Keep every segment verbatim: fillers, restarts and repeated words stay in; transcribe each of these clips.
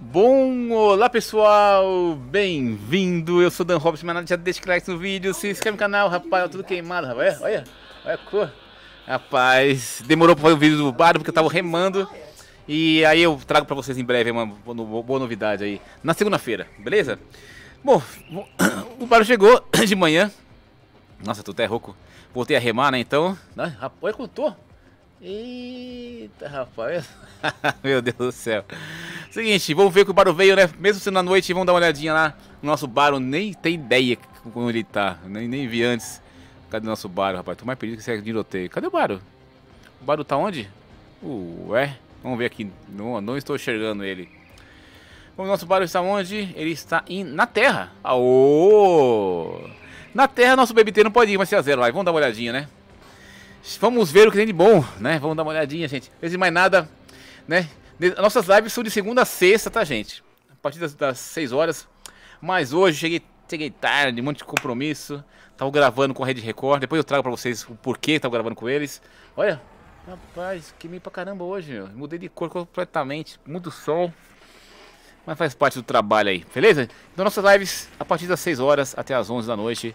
Bom, olá pessoal, bem-vindo, eu sou Dan Robson, mas não já deixa o like no vídeo, se inscreve no canal, rapaz, é tudo queimado, rapaz, olha, olha a cor, rapaz, demorou pra fazer o vídeo do Baro porque eu tava remando, e aí eu trago pra vocês em breve uma boa novidade aí, na segunda-feira, beleza? Bom, o Baro chegou de manhã, nossa, tô até rouco, voltei a remar, né, então, rapaz, contou. Eita, rapaz. Meu Deus do céu. Seguinte, vamos ver que o Baro veio, né? Mesmo sendo à noite, vamos dar uma olhadinha lá no nosso Baro. Nem tem ideia como ele tá. Nem, nem vi antes. Cadê o nosso Baro, rapaz? Tô mais perdido que você é tiroteio. Cadê o Baro? O Baro tá onde? Ué, vamos ver aqui. Não, não estou enxergando ele. O nosso Baro está onde? Ele está em, na Terra. Aô! Na Terra, nosso B B T não pode ir, mas se é zero lá. Vamos dar uma olhadinha, né? Vamos ver o que tem de bom, né? Vamos dar uma olhadinha, gente. Antes de mais nada, né? Nossas lives são de segunda a sexta, tá, gente? A partir das, das seis horas. Mas hoje cheguei, cheguei tarde, um monte de compromisso. Tava gravando com a Rede Record. Depois eu trago pra vocês o porquê tava gravando com eles. Olha, rapaz, queimei pra caramba hoje, meu. Mudei de cor completamente. Muito sol. Mas faz parte do trabalho aí, beleza? Então nossas lives a partir das seis horas até as onze da noite.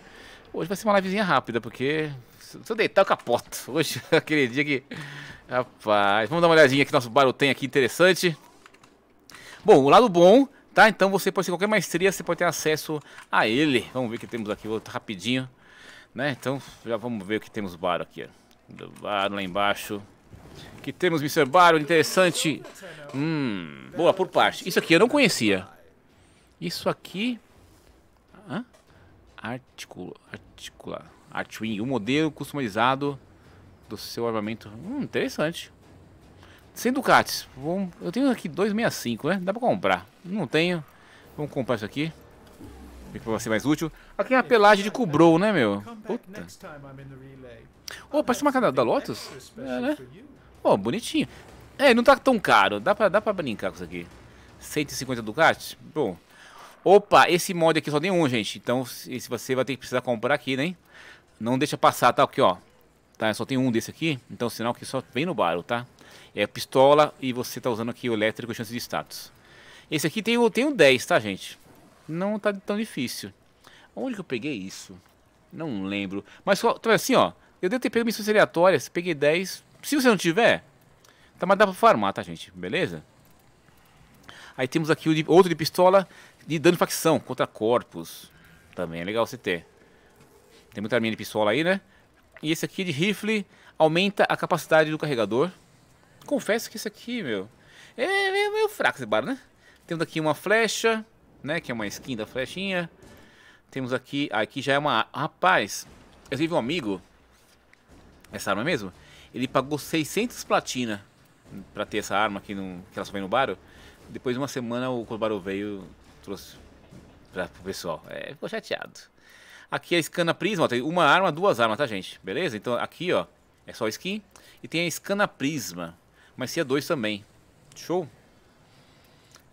Hoje vai ser uma livezinha rápida, porque... se eu deitar, eu capoto. Hoje, aquele dia que... rapaz, vamos dar uma olhadinha que nosso Baro tem aqui, interessante. Bom, o lado bom, tá? Então você pode ser qualquer maestria, você pode ter acesso a ele. Vamos ver o que temos aqui, vou rapidinho, né? Então, já vamos ver o que temos Baro aqui, ó. Baro lá embaixo. Aqui temos mister Baro, interessante. Hum, boa, por parte. Isso aqui eu não conhecia. Isso aqui... hã? Articula, articular... Artwing, um modelo customizado do seu armamento. Hum, interessante. Sem Ducats. Vamos... eu tenho aqui dois sessenta e cinco, né? Dá pra comprar. Não tenho. Vamos comprar isso aqui. Ver que vai ser mais útil. Aqui é uma pelagem de Kubrow, né, meu? Puta. Oh, parece uma cara da Lotus. É, né? Oh, bonitinho. É, não tá tão caro. Dá pra, dá pra brincar com isso aqui. cento e cinquenta Ducats? Bom. Opa, esse mod aqui só tem um, gente. Então, esse você vai ter que precisar comprar aqui, né? Não deixa passar, tá? Aqui, ó. Tá? Só tem um desse aqui. Então, sinal que só vem no Baro, tá? É pistola e você tá usando aqui o elétrico, chance de status. Esse aqui tem o, tem o dez, tá, gente? Não tá tão difícil. Onde que eu peguei isso? Não lembro. Mas, assim, ó. Eu devo ter pego missões aleatórias. Peguei dez. Se você não tiver, tá, mas dá pra farmar, tá, gente? Beleza? Aí temos aqui o de, outro de pistola de dano de facção contra corpos. Também é legal você ter. Tem muita arminha de pistola aí, né? E esse aqui de rifle aumenta a capacidade do carregador. Confesso que esse aqui, meu, é meio, meio fraco esse Baro, né? Temos aqui uma flecha, né? Que é uma skin da flechinha. Temos aqui... ah, aqui já é uma... rapaz, eu tive um amigo... essa arma mesmo? Ele pagou seiscentos platina pra ter essa arma aqui no... que ela só vem no Baro. Depois de uma semana o Kubrow veio, trouxe pra, pro pessoal. É, ficou chateado. Aqui é a Scana Prisma, ó, tem uma arma, duas armas, tá, gente? Beleza? Então aqui, ó, é só skin. E tem a Scana Prisma, mas se é dois também. Show?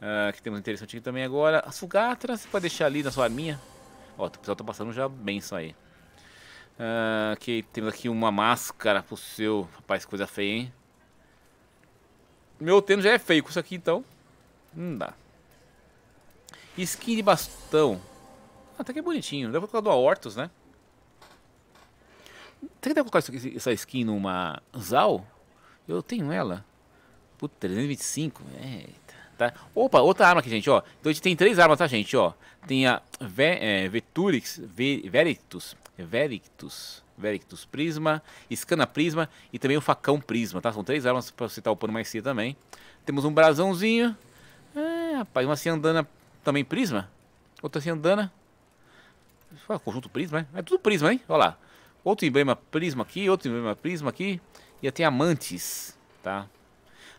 Ah, aqui temos um interessante aqui também agora. A Sugatra, você pode deixar ali na sua arminha. Ó, o pessoal tá passando já benção aí. Ah, aqui temos aqui uma máscara pro seu... rapaz, coisa feia, hein? Meu tênis já é feio com isso aqui, então... não dá. Skin de bastão. Até que é bonitinho. Deve colocar do Aortus, né? Tem que deve colocar essa skin numa Zal? Eu tenho ela. Puta, trezentos e vinte e cinco. Eita. Tá. Opa, outra arma aqui, gente, ó. Então a gente tem três armas, tá, gente, ó. Tem a Ve é, Veturix, Ve Verictus, Verictus, Verictus Prisma, Scana Prisma e também o Facão Prisma, tá? São três armas pra você tá upando mais cedo também. Temos um brasãozinho. É, rapaz, uma Ciandana também Prisma. Outra Ciandana. Ah, conjunto Prisma, é? É tudo Prisma, hein? Olha lá. Outro emblema Prisma aqui, outro emblema Prisma aqui. E tem amantes, tá?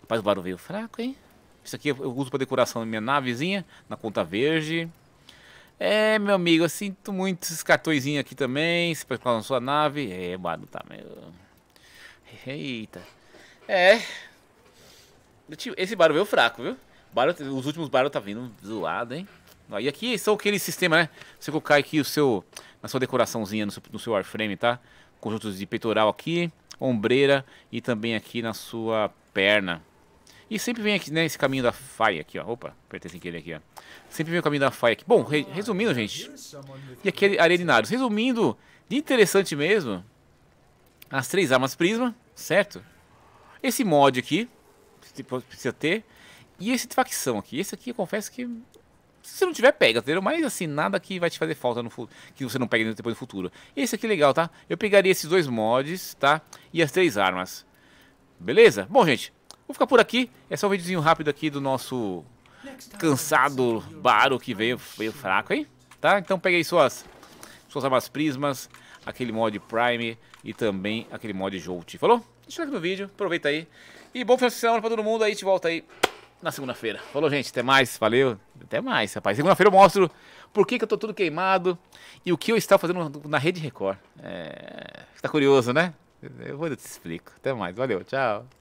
Rapaz, o Baro veio fraco, hein? Isso aqui eu uso pra decoração da minha navezinha, na conta verde. É, meu amigo, eu sinto muito esses cartõezinhos aqui também. Se pode colocar na sua nave. É, Baro, tá, meu... eita. É. Esse Baro veio fraco, viu? Baro, os últimos Baro tá vindo zoado, hein? E aqui são aquele sistema, né? Você colocar aqui o seu, na sua decoraçãozinha, no seu, no seu Warframe, tá? Conjuntos de peitoral aqui, ombreira e também aqui na sua perna. E sempre vem aqui, né, esse caminho da faia aqui, ó. Opa, apertei sem querer aqui, ó. Sempre vem o caminho da faia aqui. Bom, re resumindo, gente. E aqui é Areninários. Resumindo, de interessante mesmo, as três armas Prisma, certo? Esse mod aqui, precisa ter. E esse de facção aqui. Esse aqui, eu confesso que... se você não tiver, pega, entendeu? Mas assim, nada que vai te fazer falta no futuro, que você não pega depois no futuro. Esse aqui é legal, tá? Eu pegaria esses dois mods, tá? E as três armas. Beleza? Bom, gente, vou ficar por aqui. É só um videozinho rápido aqui do nosso cansado Baro, que veio, veio fraco, hein? Tá? Então pega aí suas, suas armas prismas, aquele mod Prime e também aquele mod Jolt. Falou? Deixa o like no vídeo, aproveita aí. E bom final de semana pra todo mundo, aí te volta aí na segunda-feira. Falou, gente. Até mais. Valeu. Até mais, rapaz. Segunda-feira eu mostro por que, que eu tô tudo queimado e o que eu estava fazendo na Rede Record. É... Tá curioso, né? Eu vou te explico. Até mais. Valeu. Tchau.